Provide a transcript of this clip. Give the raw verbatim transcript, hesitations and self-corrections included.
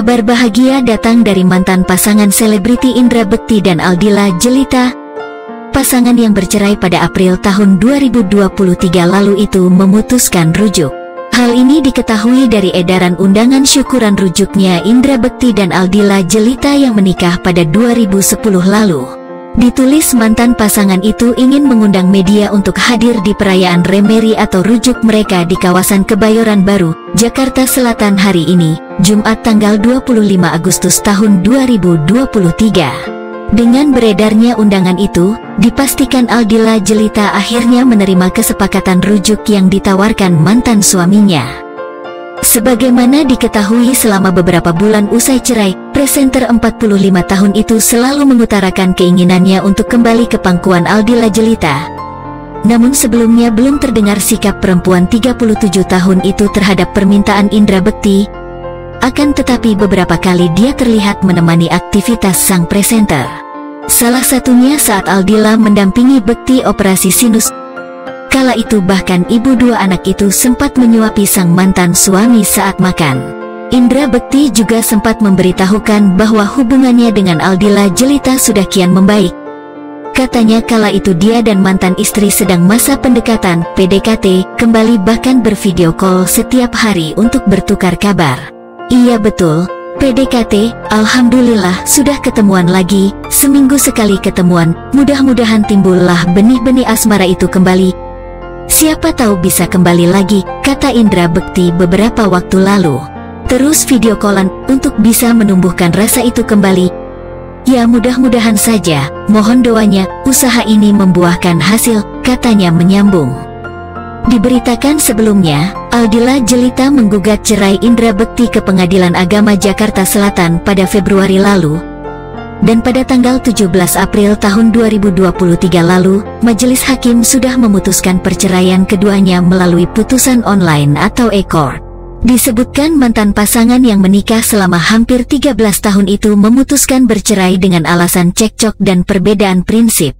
Kabar bahagia datang dari mantan pasangan selebriti Indra Bekti dan Aldila Jelita. Pasangan yang bercerai pada April tahun dua ribu dua puluh tiga lalu itu memutuskan rujuk. Hal ini diketahui dari edaran undangan syukuran rujuknya Indra Bekti dan Aldila Jelita yang menikah pada dua ribu sepuluh lalu. Ditulis mantan pasangan itu ingin mengundang media untuk hadir di perayaan remeri atau rujuk mereka di kawasan Kebayoran Baru, Jakarta Selatan hari ini, Jumat tanggal dua puluh lima Agustus tahun dua ribu dua puluh tiga. Dengan beredarnya undangan itu, dipastikan Aldila Jelita akhirnya menerima kesepakatan rujuk yang ditawarkan mantan suaminya. Sebagaimana diketahui, selama beberapa bulan usai cerai, presenter empat puluh lima tahun itu selalu mengutarakan keinginannya untuk kembali ke pangkuan Aldila Jelita. Namun sebelumnya belum terdengar sikap perempuan tiga puluh tujuh tahun itu terhadap permintaan Indra Bekti. Akan tetapi beberapa kali dia terlihat menemani aktivitas sang presenter. Salah satunya saat Aldila mendampingi Bekti operasi sinus. Kala itu bahkan ibu dua anak itu sempat menyuapi sang mantan suami saat makan. Indra Bekti juga sempat memberitahukan bahwa hubungannya dengan Aldila Jelita sudah kian membaik. Katanya kala itu dia dan mantan istri sedang masa pendekatan (P D K T), kembali bahkan bervideo call setiap hari untuk bertukar kabar. Iya betul, P D K T, alhamdulillah sudah ketemuan lagi, seminggu sekali ketemuan, mudah-mudahan timbullah benih-benih asmara itu kembali. Siapa tahu bisa kembali lagi, kata Indra Bekti beberapa waktu lalu. Terus video callan untuk bisa menumbuhkan rasa itu kembali. Ya mudah-mudahan saja, mohon doanya, usaha ini membuahkan hasil, katanya menyambung. Diberitakan sebelumnya, Aldila Jelita menggugat cerai Indra Bekti ke Pengadilan Agama Jakarta Selatan pada Februari lalu. Dan pada tanggal tujuh belas April tahun dua ribu dua puluh tiga lalu, Majelis Hakim sudah memutuskan perceraian keduanya melalui putusan online atau e-court. Disebutkan mantan pasangan yang menikah selama hampir tiga belas tahun itu memutuskan bercerai dengan alasan cekcok dan perbedaan prinsip.